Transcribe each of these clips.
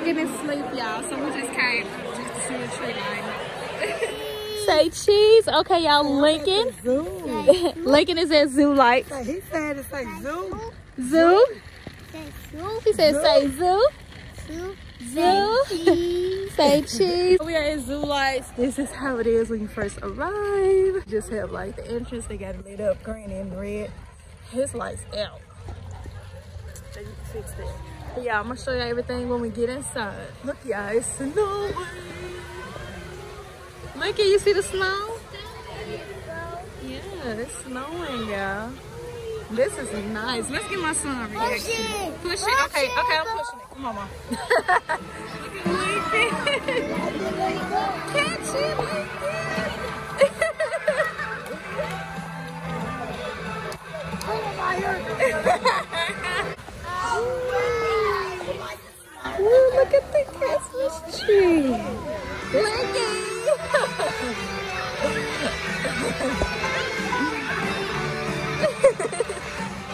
I'm gonna sleep, y'all. Someone just came just to see the tree line. Say cheese. Okay, y'all, Lincoln. Lincoln is at Zoo Lights. He said it's like zoo. Zoo. He said say zoo. Zoo. Zoo. Cheese. Say cheese. We are in Zoo Lights. This is how it is when you first arrive. Just have like the entrance. They got it lit up green and red. His lights out. So you can fix that. But yeah, I'm gonna show you everything when we get inside. Look, y'all, it's snowing. Lincoln, you see the snow? Yeah, it's snowing, y'all. This is nice. Let's get my son a reaction. Push it. Okay, I'm pushing it. Come on, Mom. Look at Lincoln. Catch it, Lincoln. Ooh, look at the Christmas tree. Lincoln.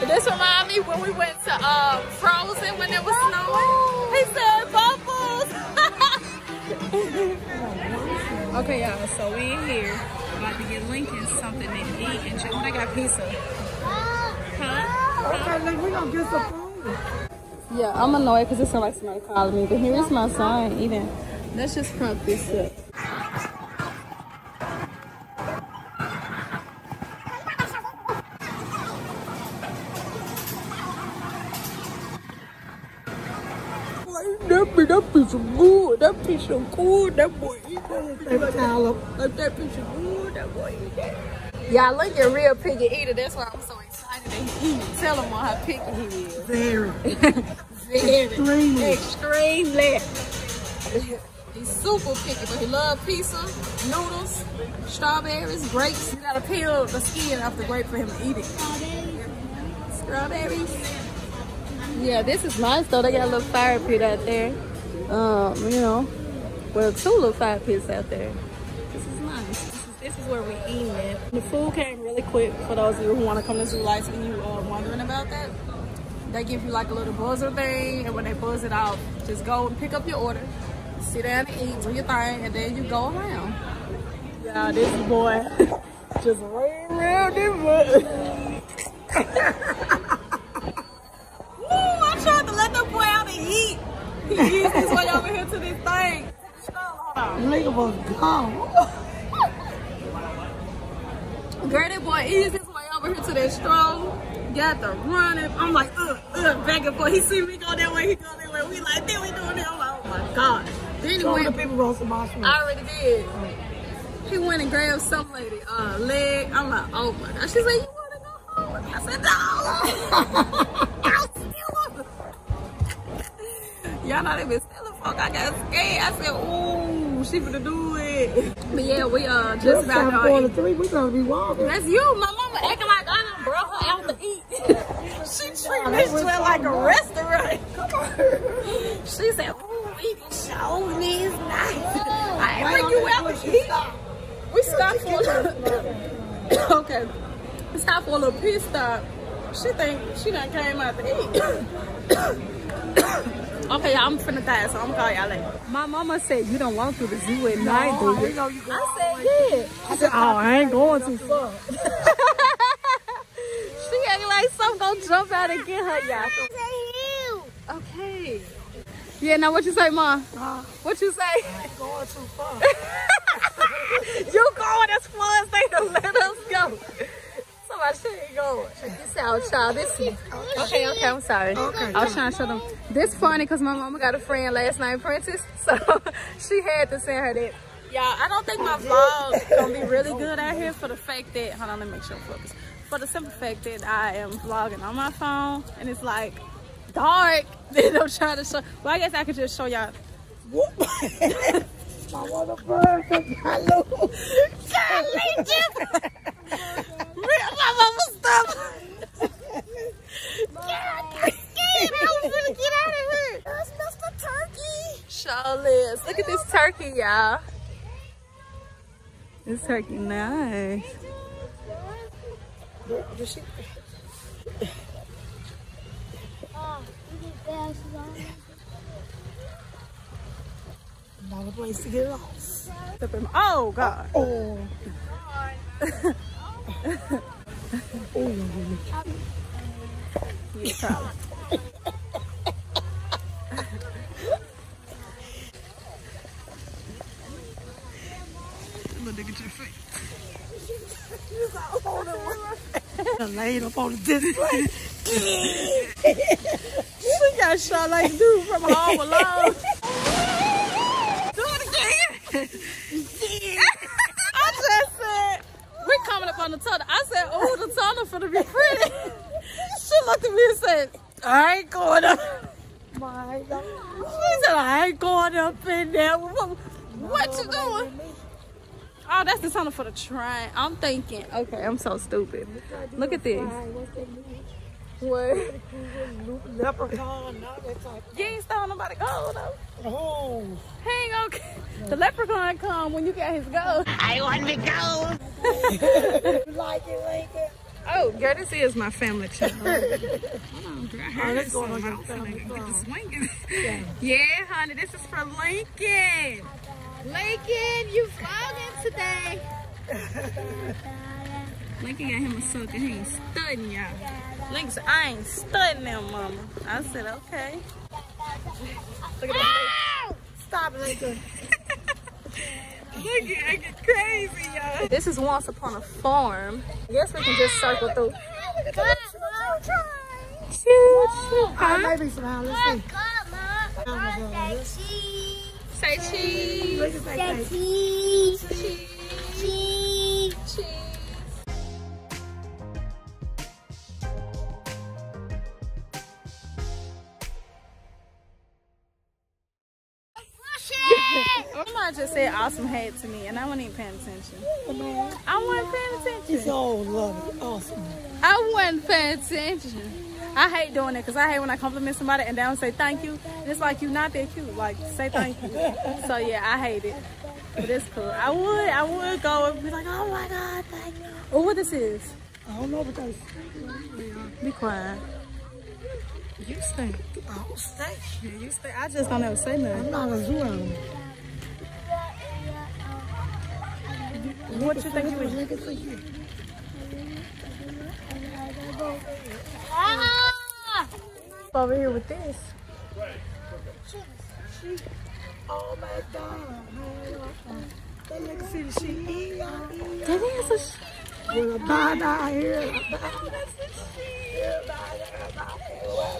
This reminds me when we went to Frozen when it was snowing. He said bubbles. Okay, y'all, so we in here. About to get Lincoln something to eat and check. I got pizza. Huh? Okay, we're gonna get some food. Yeah, I'm annoyed because it's somebody calling me. But here is my son eating. Let's just prop this up. That piece of good, that piece of good, that boy eat that piece of good, that boy eat that. Y'all, look at real picky eater, that's why I'm so excited that he eats. Tell him how picky he is. Very. Very. Extremely. Extremely. He's super picky, but he loves pizza, noodles, strawberries, grapes. You gotta peel the skin off the grape for him to eat it. Strawberries. Yeah, this is nice though. They got a little fire pit out there. You know, well, two little fire pits out there. This is nice. This is where we eat at. The food came really quick for those of you who want to come to Zoo Lights and you are wondering about that. They give you like a little buzzer thing, and when they buzz it out, just go and pick up your order, sit down and eat, do your thing, and then you go around. Yeah, this boy just ran around this boy. He used his way over here to this thing. Nigga was gone. Girl, that boy eased his way over here to that stroll. Got the running. I'm like, back and forth. He see me go that way, he go that way. We like, then we doing that. I'm like, oh my God. Then he went. I already did. He went and grabbed some lady leg. I'm like, oh my God. She said, you wanna go home? I said, no. I still y'all not even selling folk. I got scared. I said, ooh, she finna do it. But yeah, we just about to 4 to 3, we gonna be walking. That's you. My mama acting like I done brought her out to eat. She treated this place like a restaurant. Come on. She said, ooh, we can show me it's nice. Oh, I ain't bring you out to eat. We stopped for a little. Okay. We stopped for a little pit stop. She think she done came out to eat. Okay, I'm finna die, so I'm gonna call y'all later. My mama said you don't walk through the zoo at night, do you? I said, yeah. I said, oh, I ain't going too far. She act like something gonna jump out and get her, y'all. Okay. Yeah, now what you say, Ma? What you say? I ain't going too far. You going as far as they don't let us go. Check this out, child. This is okay. I'm sorry. Okay. I was trying to show them. This funny because my mama got a friend last name Princess, so she had to send her that. Y'all, I don't think my vlog gonna be really good out here for the fact that. Hold on, let me make sure I'm focused. For the simple fact that I am vlogging on my phone and it's like dark. Then I'm trying to show. Well, I guess I could just show y'all. I want to burn the balloon. My mama stop. Yeah, I'm scared. I was gonna get out of here. That's Mr. Turkey. Sure is. Look at this turkey, y'all. This turkey nice. A lot of ways to get lost. Oh, God. Oh. You probably. Look at your face. You got all the laid up on the display. She got shot like dude from Home Alone. I just said, we're coming up on the tunnel. I said, oh, the tunnel's gonna be pretty. She looked at me and said, I ain't going up. My God. She said, I ain't going up in there. What you doing? Oh, that's the tunnel for the train. I'm thinking, okay, I'm so stupid. Look at this. What? Leprechaun, not that type. You ain't stole nobody gold though. Oh. He ain't okay. The leprechaun come when you got his gold. I want me gold. Like it, like it. Oh, girl, this is my family channel. Hold on, girl. I heard this going on. Yeah, honey, this is from Lincoln. Lincoln, you vlogging today. Lincoln got him a sucker. He ain't studying y'all. Lincoln said, I ain't studying them, mama. I said, okay. Look at that. Ow! Stop, Lincoln. Look at it crazy, y'all. This is Once Upon a Farm. I guess we can just circle through. Look at that. Choo-choo. I might be smiling. Let's see. Say cheese. Say cheese. Say cheese. Say cheese. Cheese. Cheese. Somebody just said awesome head to me and I wasn't even paying attention. Yeah, I wasn't paying attention. So lovely, awesome. I wasn't paying attention. I hate doing it because I hate when I compliment somebody and they don't say thank you. And it's like, you're not that cute. Like, say thank you. So yeah, I hate it. But it's cool. I would go and be like, oh my God, thank you. Oh, what this is? I don't know because. Be quiet. You stink. I don't stink. Yeah, you stink. I just don't ever say nothing. I'm not a zoo animal. What you think you would look at you? Ah! Over here with this. Oh my God. They look to see the sheep. That is a sheep. With a bite out here. Oh, that's a sheep. Oh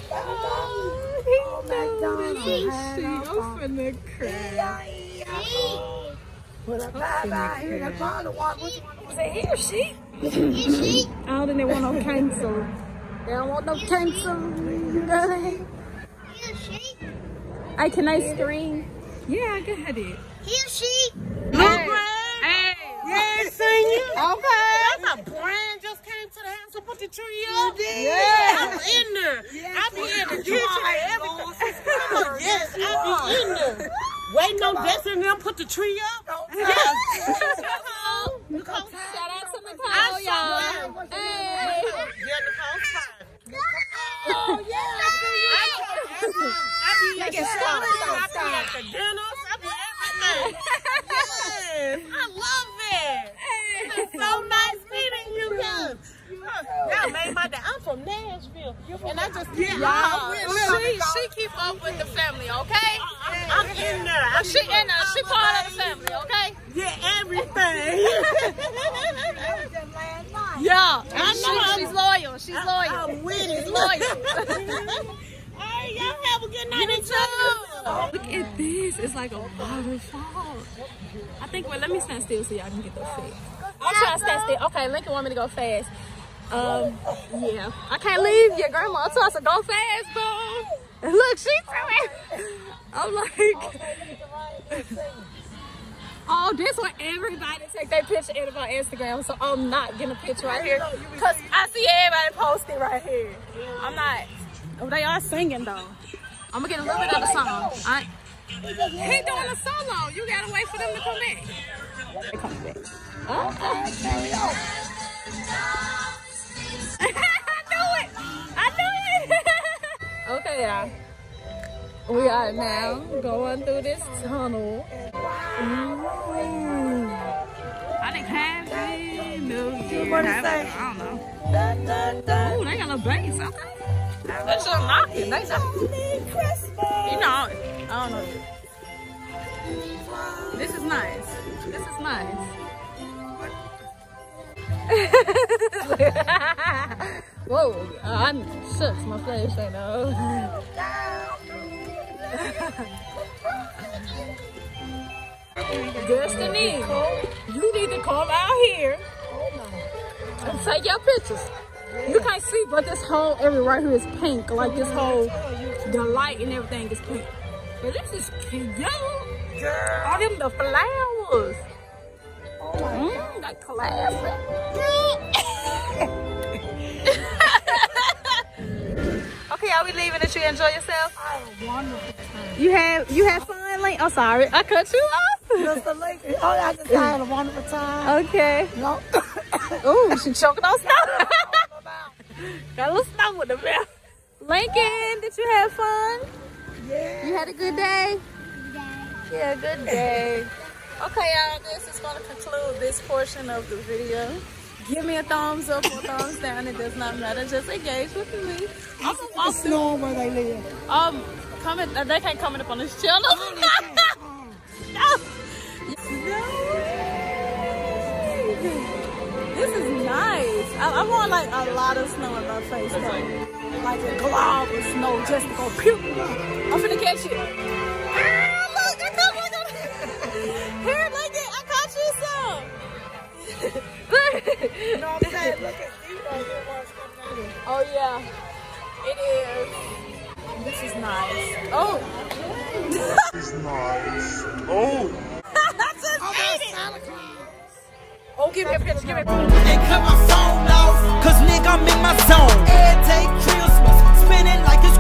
my God. I'm finna cry. Well, here she. She. I don't think they want no cancel. They don't want no cancel. You know what I mean? Here she. Hey, can I scream? Yeah, I can have it. Here she. Hey. Hey. Yeah, I seen you. Okay. That's a brand just came to the house and put the tree up. You did? Yeah. I was in there. Yes, I be in the kitchen and everything. Yes, I be in there. Wait, no death in them, put the tree up. Yes. Nicole, shout out to Nicole, y'all. Hey. Yeah, Nicole's fine. Oh, yeah. I be like at school. I be at the dinners. I be everything. Yes. I love it. It's so nice meeting you guys. Y'all made my day. I'm from Nashville. And I just keep up with she keep up with the family, okay? I'm in there. She in there. She part of the family, okay? Yeah, everything. Yeah, I know she's loyal. She's loyal. I'm with it. She's loyal. All right, y'all have a good night. You too. Look at this. It's like a waterfall. I think. Well, let me stand still so y'all can get the effect. I'm trying to stand still. Okay, Lincoln want me to go fast. Yeah. I can't leave your grandma. So I said, go fast, boom. And look, she threw it. I'm like, oh, this one everybody take their picture in of on Instagram, so I'm not getting a picture right here because I see everybody post it right here. I'm not. Oh, they are singing though. I'm gonna get a little bit of the song. He doing a solo. You gotta wait for them to come back. They come back. I knew it. I knew it. Okay, y'all. We are now going through this tunnel. Ooh. I think happy New Year. I don't know. Ooh, they got a bass. Okay. That's just knocking. They just Christmas. You know, I don't know. This is nice. This is nice. Whoa, I'm shucks, my flesh ain't old. Destiny, you need to come out here and take your pictures. You can't see, but this whole area right here is pink. Like this whole, the light and everything is pink. But this is cute. All them the flowers. That classic. Okay, are we leaving? Did you enjoy yourself? I had a wonderful time. You had fun, Link? I'm sorry, I cut you off. Mr. Link, oh, I had a wonderful time. Okay. No. Ooh, she choking on snow. Got a little snow with the mouth. Lincoln, did you have fun? Yeah. You had a good day? Yeah. Yeah, good day. Okay, y'all, this is going to conclude this portion of the video. Give me a thumbs up or thumbs down. It does not matter. Just engage with me. I'm gonna walk through where they live. Comment. They can't comment up on this channel. No. No. This is nice. I want like a lot of snow in my face, though. Like a glob of snow just to go pew. I'm finna catch you. Ah, look! I caught one. Here, look it. I caught you some. You know what I'm saying? Look at you, oh yeah, it is. This is nice. Oh, this is nice. Oh, that's just oh, give me a picture. Give me a picture. They cut my phone off, cause nigga, I'm in my zone. Every day Christmas, spinning like a